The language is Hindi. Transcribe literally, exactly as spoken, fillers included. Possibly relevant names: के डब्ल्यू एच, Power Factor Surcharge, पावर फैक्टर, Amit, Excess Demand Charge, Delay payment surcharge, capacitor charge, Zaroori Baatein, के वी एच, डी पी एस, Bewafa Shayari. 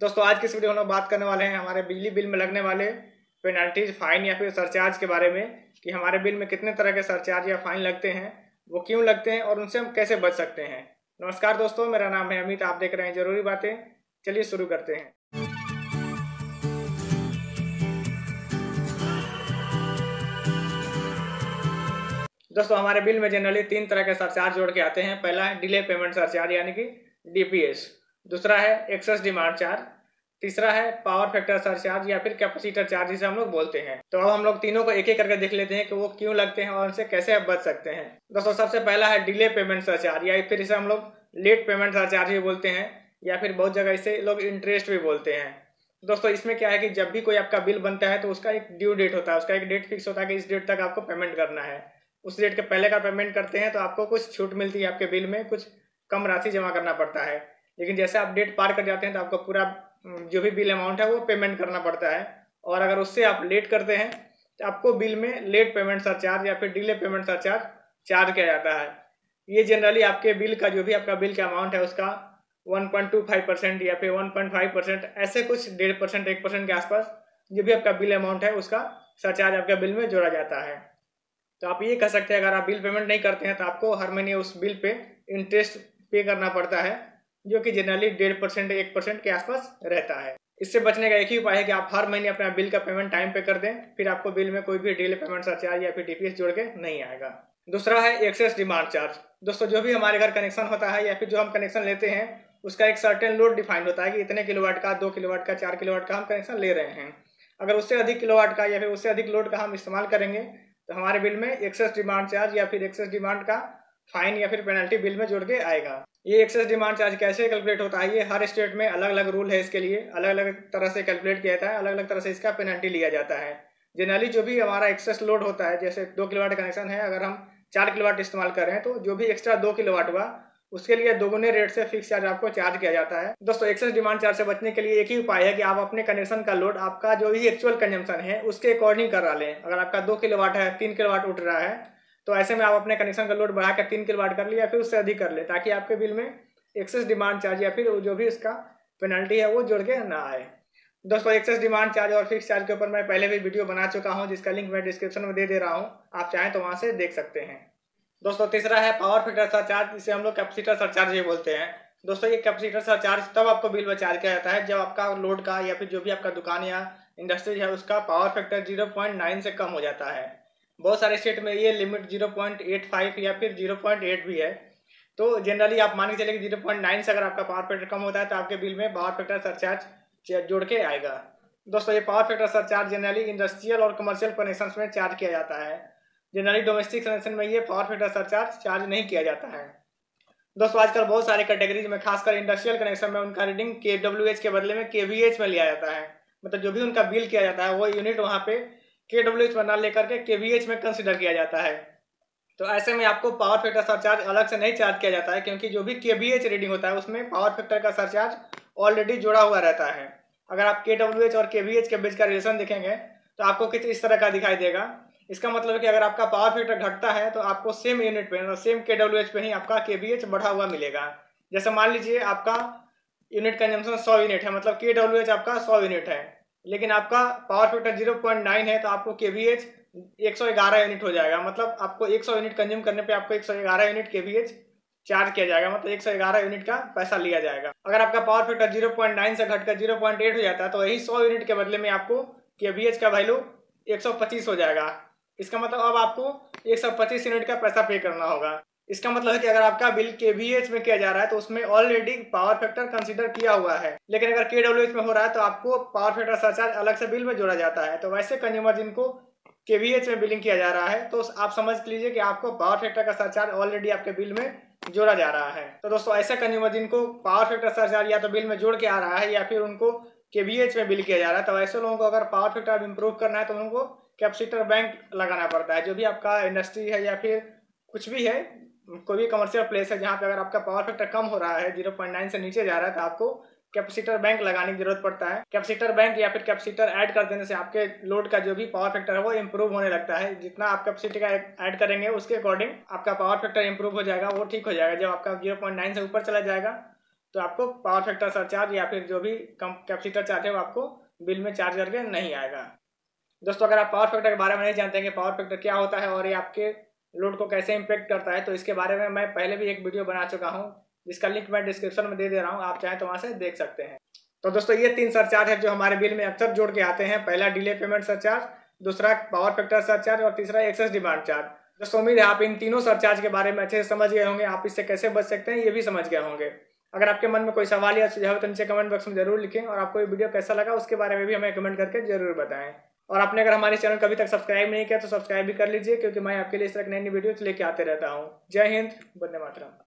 दोस्तों आज के इस वीडियो में बात करने वाले हैं हमारे बिजली बिल में लगने वाले पेनल्टीज, फाइन या फिर सरचार्ज के बारे में कि हमारे बिल में कितने तरह के सरचार्ज या फाइन लगते हैं, वो क्यों लगते हैं और उनसे हम कैसे बच सकते हैं। नमस्कार दोस्तों, मेरा नाम है अमित, आप देख रहे हैं जरूरी बातें। चलिए शुरू करते हैं। दोस्तों हमारे बिल में जनरली तीन तरह के सरचार्ज जोड़ के आते हैं। पहला है डिले पेमेंट सरचार्ज यानी कि डी पी एस, दूसरा है एक्सेस डिमांड चार्ज, तीसरा है पावर फैक्टर सरचार्ज या फिर कैपेसिटर चार्ज जिसे हम लोग बोलते हैं। तो अब हम लोग तीनों को एक एक करके देख लेते हैं कि वो क्यों लगते हैं और उनसे कैसे बच सकते हैं। दोस्तों सबसे पहला है डिले पेमेंट सरचार्ज या फिर इसे हम लोग लेट पेमेंट सरचार्ज भी बोलते हैं या फिर बहुत जगह इसे लोग इंटरेस्ट भी बोलते हैं। दोस्तों इसमें क्या है कि जब भी कोई आपका बिल बनता है तो उसका एक ड्यू डेट होता है, उसका एक डेट फिक्स होता है कि इस डेट तक आपको पेमेंट करना है। उस डेट के पहले का पेमेंट करते हैं तो आपको कुछ छूट मिलती है, आपके बिल में कुछ कम राशि जमा करना पड़ता है। लेकिन जैसे आप डेट पार कर जाते हैं तो आपको पूरा जो भी बिल अमाउंट है वो पेमेंट करना पड़ता है, और अगर उससे आप लेट करते हैं तो आपको बिल में लेट पेमेंट सरचार्ज या फिर डिले पेमेंट सरचार्ज चार्ज किया जाता है। ये जनरली आपके बिल का जो भी आपका बिल का अमाउंट है उसका one point two five percent या फिर वन पॉइंट फाइव परसेंट, ऐसे कुछ डेढ़ परसेंट एक परसेंट के आसपास जो भी आपका बिल अमाउंट है उसका सरचार्ज आपका बिल में जोड़ा जाता है। तो आप ये कह सकते हैं अगर आप बिल पेमेंट नहीं करते हैं तो आपको हर महीने उस बिल पे इंटरेस्ट पे करना पड़ता है जो कि जनरली डेढ़ परसेंट एक परसेंट के आसपास रहता है। इससे बचने का एक ही उपाय है कि आप हर महीने अपना बिल का पेमेंट टाइम पे कर दें, फिर आपको बिल में कोई भी डिले पेमेंट सरचार्ज या फिर डी पी एस जोड़ के नहीं आएगा। दूसरा है एक्सेस डिमांड चार्ज। दोस्तों जो भी हमारे घर कनेक्शन होता है या फिर जो हम कनेक्शन लेते हैं उसका एक सर्टेन लोड डिफाइंड होता है कि इतने किलोवाट का, दो किलोवाट का, चार किलोवाट का हम कनेक्शन ले रहे हैं। अगर उससे अधिक किलोवाट का या फिर उससे अधिक लोड का हम इस्तेमाल करेंगे तो हमारे बिल में एक्सेस डिमांड चार्ज या फिर एक्सेस डिमांड का फाइन या फिर पेनल्टी बिल में जोड़ के आएगा। ये एक्सेस डिमांड चार्ज कैसे कैलकुलेट होता है, ये हर स्टेट में अलग अलग रूल है, इसके लिए अलग अलग तरह से कैलकुलेट किया जाता है, अलग अलग तरह से इसका पेनल्टी लिया जाता है। जनरली जो भी हमारा एक्सेस लोड होता है, जैसे दो किलोवाट कनेक्शन है, अगर हम चार किलोवाट इस्तेमाल कर रहे हैं तो जो भी एक्स्ट्रा दो किलोवाट हुआ उसके लिए दोगुने रेट से फिक्स चार्ज आपको चार्ज किया जाता है। दोस्तों एक्सेस डिमांड चार्ज से बचने के लिए एक ही उपाय है कि आप अपने कनेक्शन का लोड आपका जो भी एक्चुअल कंजम्पशन है उसके अकॉर्डिंग करा लें। अगर आपका दो किलोवाट है, तीन किलोवाट उठ रहा है, तो ऐसे में आप अपने कनेक्शन का लोड बढ़ाकर तीन किलोवाट कर ले या फिर उससे अधिक कर ले, ताकि आपके बिल में एक्सेस डिमांड चार्ज या फिर जो भी इसका पेनल्टी है वो जोड़ के ना आए। दोस्तों एक्सेस डिमांड चार्ज और फिक्स चार्ज के ऊपर मैं पहले भी वीडियो बना चुका हूँ जिसका लिंक मैं डिस्क्रिप्शन में दे दे रहा हूँ, आप चाहें तो वहाँ से देख सकते हैं। दोस्तों तीसरा है पावर फैक्टर सरचार्ज, जिसे हम लोग कैपेसिटर सरचार्ज भी बोलते हैं। दोस्तों ये कैपेसिटर सरचार्ज तब आपको बिल में चार्ज किया जाता है जब आपका लोड का या फिर जो भी आपका दुकान या इंडस्ट्री है उसका पावर फैक्टर zero point nine से कम हो जाता है। बहुत सारे स्टेट में ये limit zero point eight five या फिर जीरो पॉइंट एट भी है। तो जनरली आप मान के चले कि जीरो पॉइंट नाइन से अगर आपका पावर फैक्टर कम होता है तो आपके बिल में पावर फैक्टर सरचार्ज जोड़ के आएगा। दोस्तों ये पावर फैक्टर surcharge generally industrial और कमर्शियल कनेक्शन में चार्ज किया जाता है। जनरली डोमेस्टिक कनेक्शन में ये पावर फैक्टर सरचार्ज चार्ज नहीं किया जाता है। दोस्तों आजकल बहुत सारे कैटेगरीज में, खासकर इंडस्ट्रियल कनेक्शन में, उनका रीडिंग के डब्ल्यू एच के बदले में के वी एच में लिया जाता है। मतलब जो भी उनका बिल किया जाता है वो यूनिट वहाँ पे के डब्ल्यू एच में ना लेकर के के वी एच में कंसिडर किया जाता है। तो ऐसे में आपको पावर फैक्टर सरचार्ज अलग से नहीं चार्ज किया जाता है, क्योंकि जो भी के वी एच रीडिंग होता है उसमें पावर फैक्टर का सरचार्ज ऑलरेडी जुड़ा हुआ रहता है। अगर आप के डब्ल्यू एच और के वी एच के बीच का रिलेशन देखेंगे तो आपको किसी इस तरह का दिखाई देगा। इसका मतलब है कि अगर आपका पावर फैक्टर घटता है तो आपको सेम यूनिट पे, सेम के डब्ल्यू एच पे ही आपका के वी एच बढ़ा हुआ मिलेगा। जैसे मान लीजिए आपका यूनिट कंजम्पशन सौ यूनिट है, मतलब के डब्ल्यू एच आपका सौ यूनिट है, लेकिन आपका पावर फैक्टर zero point nine है तो आपको के वी एच एक सौ ग्यारह यूनिट हो जाएगा। मतलब आपको एक सौ यूनिट कंज्यूम करने पे आपको एक सौ ग्यारह यूनिट के वी एच चार्ज किया जाएगा, मतलब एक सौ ग्यारह यूनिट का पैसा लिया जाएगा। अगर आपका पावर फैक्टर zero point nine से घटकर जीरो पॉइंट एट हो जाता है तो यही सौ यूनिट के बदले में आपको के वी एच का वैल्यू एक सौ पच्चीस हो जाएगा। इसका मतलब अब आपको एक सौ पच्चीस यूनिट का पैसा पे करना होगा। इसका मतलब है कि अगर आपका बिल के वी एच में किया जा रहा है तो उसमें ऑलरेडी पावर फैक्टर कंसीडर किया हुआ है, लेकिन अगर के डब्ल्यू एच में हो रहा है तो आपको पावर फैक्टर सरचार्ज अलग से बिल में जोड़ा जाता है। तो वैसे कंज्यूमर जिनको के वी एच में बिलिंग किया जा रहा है तो आप समझ लीजिए कि आपको पावर फैक्टर का सरचार्ज ऑलरेडी आपके बिल में जोड़ा जा रहा है। तो दोस्तों ऐसे कंज्यूमर जिनको पावर फैक्टर सरचार्ज या तो बिल में जोड़ के आ रहा है या फिर उनको के वी एच में बिल किया जा रहा है, तो ऐसे लोगों को अगर पावर फैक्टर इंप्रूव करना है तो उनको कैपेसिटर बैंक लगाना पड़ता है। जो भी आपका इंडस्ट्री है या फिर कुछ भी है, कोई भी कमर्शियल प्लेस है जहाँ पे अगर आपका पावर फैक्टर कम हो रहा है, जीरो पॉइंट नाइन से नीचे जा रहा है, तो आपको कैपेसिटर बैंक लगाने की जरूरत पड़ता है। कैपेसिटर बैंक या फिर कैपेसिटर ऐड कर देने से आपके लोड का जो भी पावर फैक्टर है वो इंप्रूव होने लगता है। जितना आप कैपेसिटी का ऐड करेंगे उसके अकॉर्डिंग आपका पावर फैक्टर इंप्रूव हो जाएगा, वो ठीक हो जाएगा। जब आपका जीरो पॉइंट नाइन से ऊपर चला जाएगा तो आपको पावर फैक्टर सरचार्ज या फिर जो भी कम कैपेसिटर चार्ज है वो आपको बिल में चार्ज करके नहीं आएगा। दोस्तों अगर आप पावर फैक्टर के बारे में नहीं जानते हैं कि पावर फैक्टर क्या होता है और ये आपके लोड को कैसे इम्पेक्ट करता है, तो इसके बारे में मैं पहले भी एक वीडियो बना चुका हूँ जिसका लिंक मैं डिस्क्रिप्शन में दे दे रहा हूँ, आप चाहें तो वहाँ से देख सकते हैं। तो दोस्तों ये तीन सरचार्ज है जो हमारे बिल में अक्सर जोड़ के आते हैं, पहला डिले पेमेंट सरचार्ज, दूसरा पावर फैक्टर सरचार्ज और तीसरा एक्सेस डिमांड चार्ज। दोस्तों उम्मीद है आप इन तीनों सरचार्ज के बारे में अच्छे से समझ गए होंगे, आप इससे कैसे बच सकते हैं ये भी समझ गए होंगे। अगर आपके मन में कोई सवाल या सुझाव तो नीचे कमेंट बॉक्स में जरूर लिखें और आपको ये वीडियो कैसा लगा उसके बारे में भी हमें कमेंट करके जरूर बताएं। और आपने अगर हमारे चैनल को अभी तक सब्सक्राइब नहीं किया तो सब्सक्राइब भी कर लीजिए, क्योंकि मैं आपके लिए इस तरह की नई नई वीडियोज लेके आते रहता हूँ। जय हिंद, वंदे मातरम।